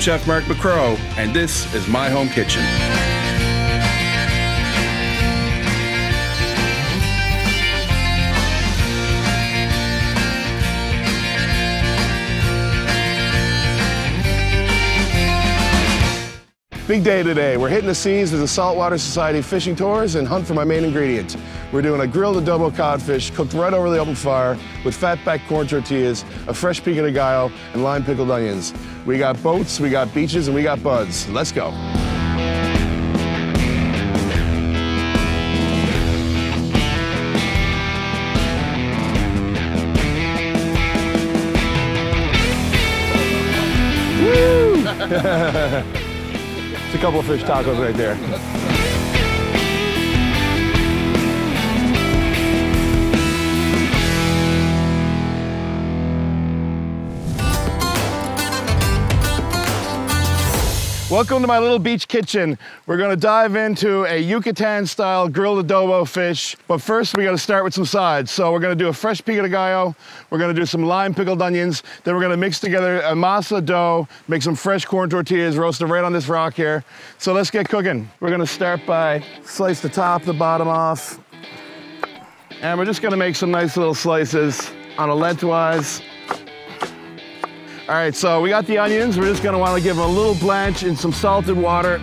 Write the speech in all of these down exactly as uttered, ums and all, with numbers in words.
I'm Chef Mark McCrowe, and this is My Home Kitchen. Big day today. We're hitting the seas with the Saltwater Society fishing tours and hunt for my main ingredient. We're doing a grilled adobo codfish cooked right over the open fire with fatback corn tortillas, a fresh pico de gallo, and lime pickled onions. We got boats, we got beaches, and we got buds. Let's go. Woo! It's a couple of fish tacos right there. Welcome to my little beach kitchen. We're gonna dive into a Yucatan-style grilled adobo fish, but first we gotta start with some sides. So we're gonna do a fresh pico de gallo, we're gonna do some lime pickled onions, then we're gonna mix together a masa dough, make some fresh corn tortillas, roast them right on this rock here. So let's get cooking. We're gonna start by slice the top, the bottom off, and we're just gonna make some nice little slices on a lengthwise. All right, so we got the onions. We're just gonna wanna give them a little blanch in some salted water.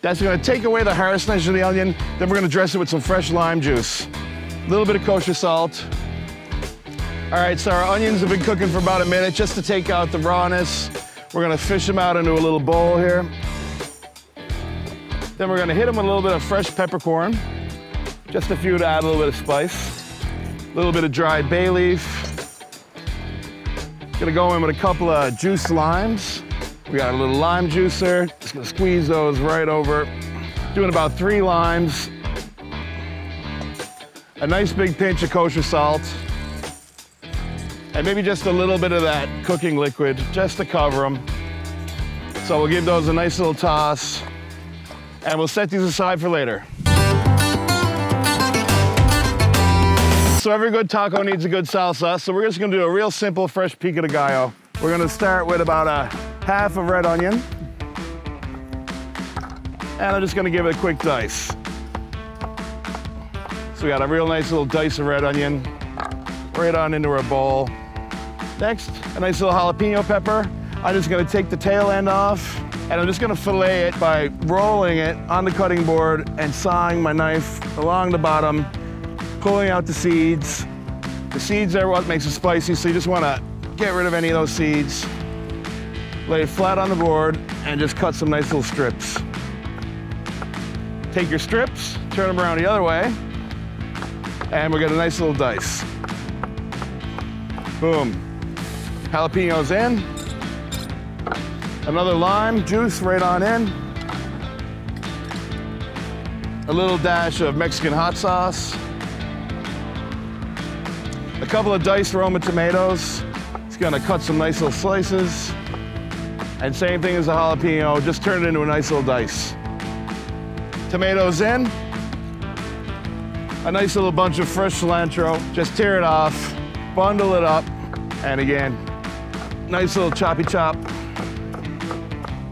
That's gonna take away the harshness of the onion. Then we're gonna dress it with some fresh lime juice. A little bit of kosher salt. All right, so our onions have been cooking for about a minute just to take out the rawness. We're gonna fish them out into a little bowl here. Then we're gonna hit them with a little bit of fresh peppercorn. Just a few to add a little bit of spice. A little bit of dried bay leaf. Gonna go in with a couple of juice limes. We got a little lime juicer. Just gonna squeeze those right over. Doing about three limes. A nice big pinch of kosher salt. And maybe just a little bit of that cooking liquid just to cover them. So we'll give those a nice little toss. And we'll set these aside for later. So every good taco needs a good salsa, so we're just gonna do a real simple fresh pico de gallo. We're gonna start with about a half of red onion. And I'm just gonna give it a quick dice. So we got a real nice little dice of red onion, right on into our bowl. Next, a nice little jalapeno pepper. I'm just gonna take the tail end off, and I'm just gonna fillet it by rolling it on the cutting board and sawing my knife along the bottom, pulling out the seeds. The seeds are what makes it spicy, so you just want to get rid of any of those seeds. Lay it flat on the board and just cut some nice little strips. Take your strips, turn them around the other way, and we get a nice little dice. Boom. Jalapenos in. Another lime juice right on in. A little dash of Mexican hot sauce. A couple of diced Roma tomatoes. It's gonna cut some nice little slices. And same thing as the jalapeno, just turn it into a nice little dice. Tomatoes in. A nice little bunch of fresh cilantro. Just tear it off, bundle it up, and again, nice little choppy chop.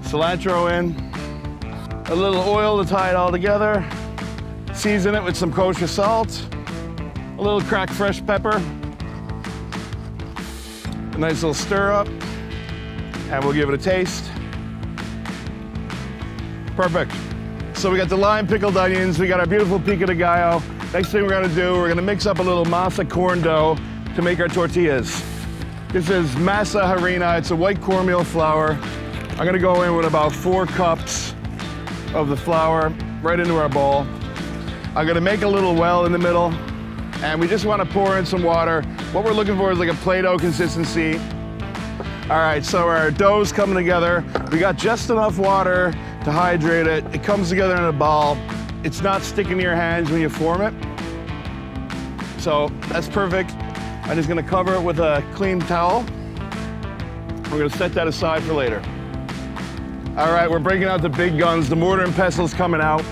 Cilantro in. A little oil to tie it all together. Season it with some kosher salt. A little cracked fresh pepper. A nice little stir up, and we'll give it a taste. Perfect. So we got the lime pickled onions, we got our beautiful pico de gallo. Next thing we're gonna do, we're gonna mix up a little masa corn dough to make our tortillas. This is masa harina, it's a white cornmeal flour. I'm gonna go in with about four cups of the flour right into our bowl. I'm gonna make a little well in the middle, and we just wanna pour in some water. What we're looking for is like a Play-Doh consistency. All right, so our dough's coming together. We got just enough water to hydrate it. It comes together in a ball. It's not sticking to your hands when you form it. So that's perfect. I'm just gonna cover it with a clean towel. We're gonna set that aside for later. All right, we're breaking out the big guns. The mortar and pestil's coming out.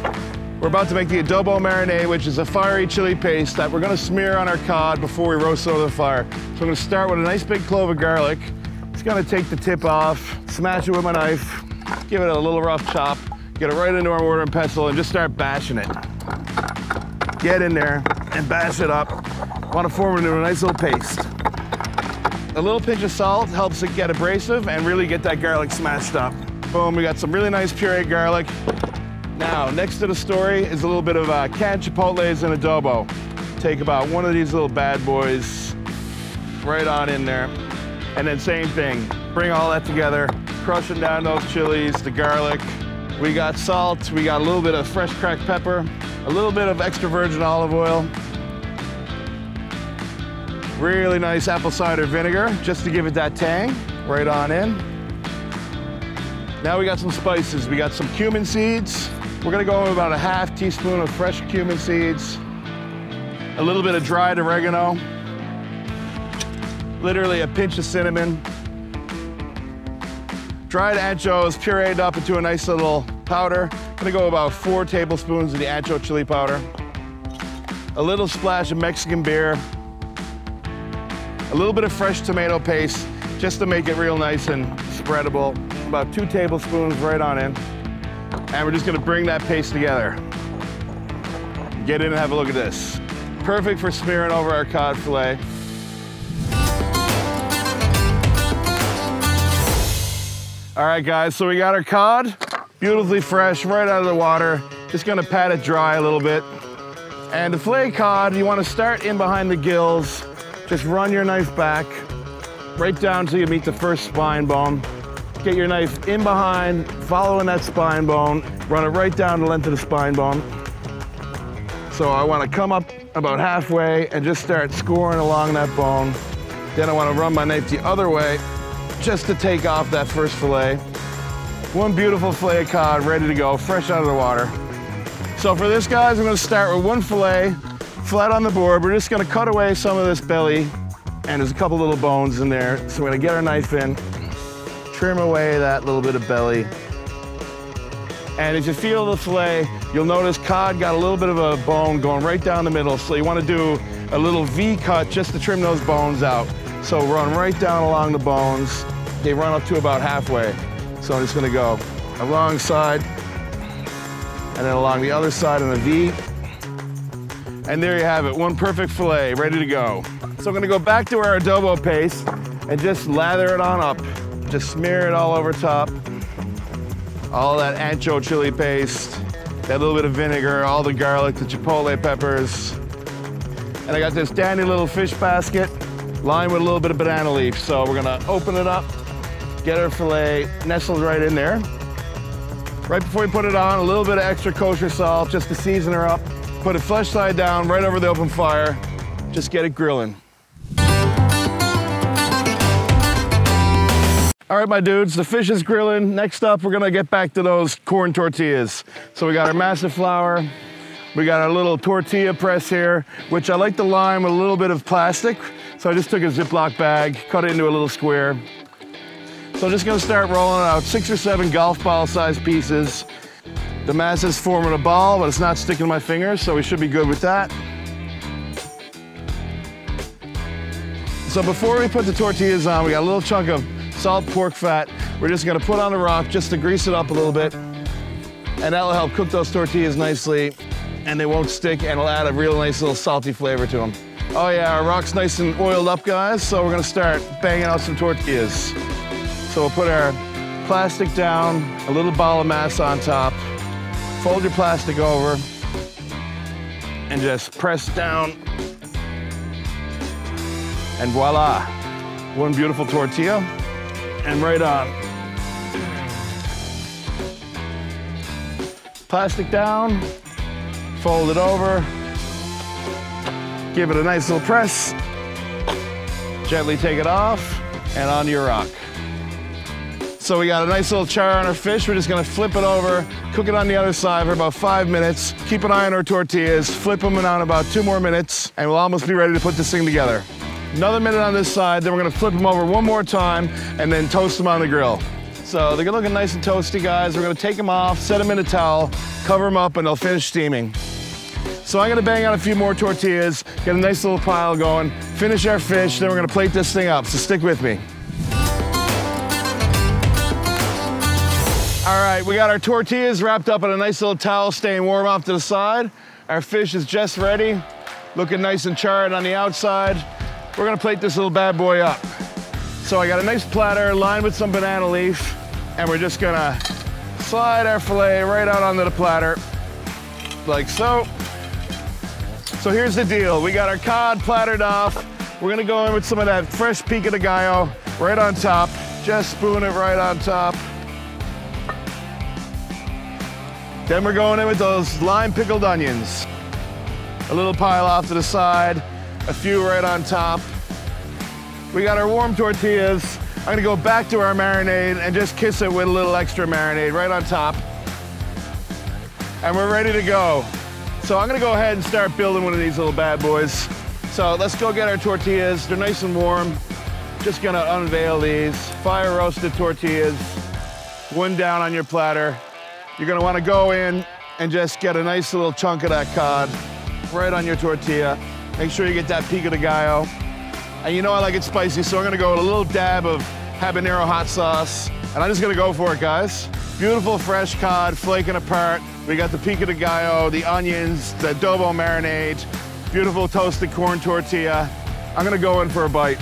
We're about to make the adobo marinade, which is a fiery chili paste that we're gonna smear on our cod before we roast it over the fire. So I'm gonna start with a nice big clove of garlic. Just gonna take the tip off, smash it with my knife, give it a little rough chop, get it right into our mortar and pestle and just start bashing it. Get in there and bash it up. Wanna form it into a nice little paste. A little pinch of salt helps it get abrasive and really get that garlic smashed up. Boom, we got some really nice puree garlic. Now, next to the story is a little bit of uh, canned chipotles and adobo. Take about one of these little bad boys, right on in there. And then same thing, bring all that together, crushing down those chilies, the garlic. We got salt, we got a little bit of fresh cracked pepper, a little bit of extra virgin olive oil. Really nice apple cider vinegar, just to give it that tang, right on in. Now we got some spices. We got some cumin seeds. We're gonna go in about a half teaspoon of fresh cumin seeds, a little bit of dried oregano, literally a pinch of cinnamon. Dried ancho is pureed up into a nice little powder. I'm gonna go about four tablespoons of the ancho chili powder, a little splash of Mexican beer, a little bit of fresh tomato paste just to make it real nice and spreadable. About two tablespoons right on in. And we're just gonna bring that paste together. Get in and have a look at this. Perfect for smearing over our cod fillet. All right, guys, so we got our cod, beautifully fresh, right out of the water. Just gonna pat it dry a little bit. And the fillet cod, you wanna start in behind the gills. Just run your knife back, right down till you meet the first spine bone. Get your knife in behind, following that spine bone, run it right down the length of the spine bone. So I wanna come up about halfway and just start scoring along that bone. Then I wanna run my knife the other way just to take off that first fillet. One beautiful fillet of cod ready to go, fresh out of the water. So for this, guys, I'm gonna start with one fillet, flat on the board. We're just gonna cut away some of this belly, and there's a couple little bones in there. So we're gonna get our knife in, trim away that little bit of belly. And if you feel the fillet, you'll notice cod got a little bit of a bone going right down the middle. So you wanna do a little V cut just to trim those bones out. So run right down along the bones. They run up to about halfway. So I'm just gonna go along side, and then along the other side in a V. And there you have it, one perfect fillet, ready to go. So I'm gonna go back to our adobo paste and just lather it on up. Just smear it all over top. All that ancho chili paste, that little bit of vinegar, all the garlic, the chipotle peppers. And I got this dandy little fish basket lined with a little bit of banana leaf. So we're gonna open it up, get our fillet nestled right in there. Right before we put it on, a little bit of extra kosher salt just to season her up. Put it flush side down, right over the open fire. Just get it grilling. All right, my dudes, the fish is grilling. Next up, we're gonna get back to those corn tortillas. So we got our massive flour. We got our little tortilla press here, which I like to line with a little bit of plastic. So I just took a Ziploc bag, cut it into a little square. So I'm just gonna start rolling out six or seven golf ball-sized pieces. The mass is forming a ball, but it's not sticking to my fingers, so we should be good with that. So before we put the tortillas on, we got a little chunk of salt pork fat. We're just gonna put on the rock just to grease it up a little bit, and that'll help cook those tortillas nicely, and they won't stick, and it'll add a real nice little salty flavor to them. Oh yeah, our rock's nice and oiled up, guys, so we're gonna start banging out some tortillas. So we'll put our plastic down, a little ball of mass on top. Fold your plastic over and just press down. And voila, one beautiful tortilla and right on. Plastic down, fold it over, give it a nice little press, gently take it off and onto your rock. So we got a nice little char on our fish. We're just gonna flip it over, cook it on the other side for about five minutes. Keep an eye on our tortillas, flip them on about two more minutes, and we'll almost be ready to put this thing together. Another minute on this side, then we're gonna flip them over one more time and then toast them on the grill. So they're looking nice and toasty, guys. We're gonna take them off, set them in a towel, cover them up, and they'll finish steaming. So I'm gonna bang out a few more tortillas, get a nice little pile going, finish our fish, then we're gonna plate this thing up, so stick with me. All right, we got our tortillas wrapped up in a nice little towel, staying warm off to the side. Our fish is just ready, looking nice and charred on the outside. We're gonna plate this little bad boy up. So I got a nice platter lined with some banana leaf, and we're just gonna slide our filet right out onto the platter, like so. So here's the deal. We got our cod plattered off. We're gonna go in with some of that fresh pico de gallo right on top. Just spoon it right on top. Then we're going in with those lime pickled onions. A little pile off to the side, a few right on top. We got our warm tortillas. I'm gonna go back to our marinade and just kiss it with a little extra marinade right on top. And we're ready to go. So I'm gonna go ahead and start building one of these little bad boys. So let's go get our tortillas. They're nice and warm. Just gonna unveil these. Fire roasted tortillas. One down on your platter. You're gonna wanna go in and just get a nice little chunk of that cod right on your tortilla. Make sure you get that pico de gallo. And you know I like it spicy, so I'm gonna go with a little dab of habanero hot sauce. And I'm just gonna go for it, guys. Beautiful fresh cod flaking apart. We got the pico de gallo, the onions, the adobo marinade, beautiful toasted corn tortilla. I'm gonna go in for a bite.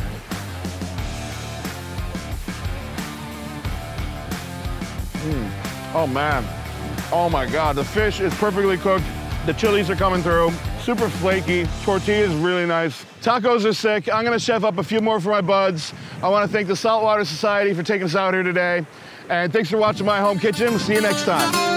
Mm. Oh man. Oh my God, the fish is perfectly cooked. The chilies are coming through. Super flaky, tortilla's really nice. Tacos are sick. I'm gonna chef up a few more for my buds. I wanna thank the Saltwater Society for taking us out here today. And thanks for watching My Home Kitchen. We'll see you next time.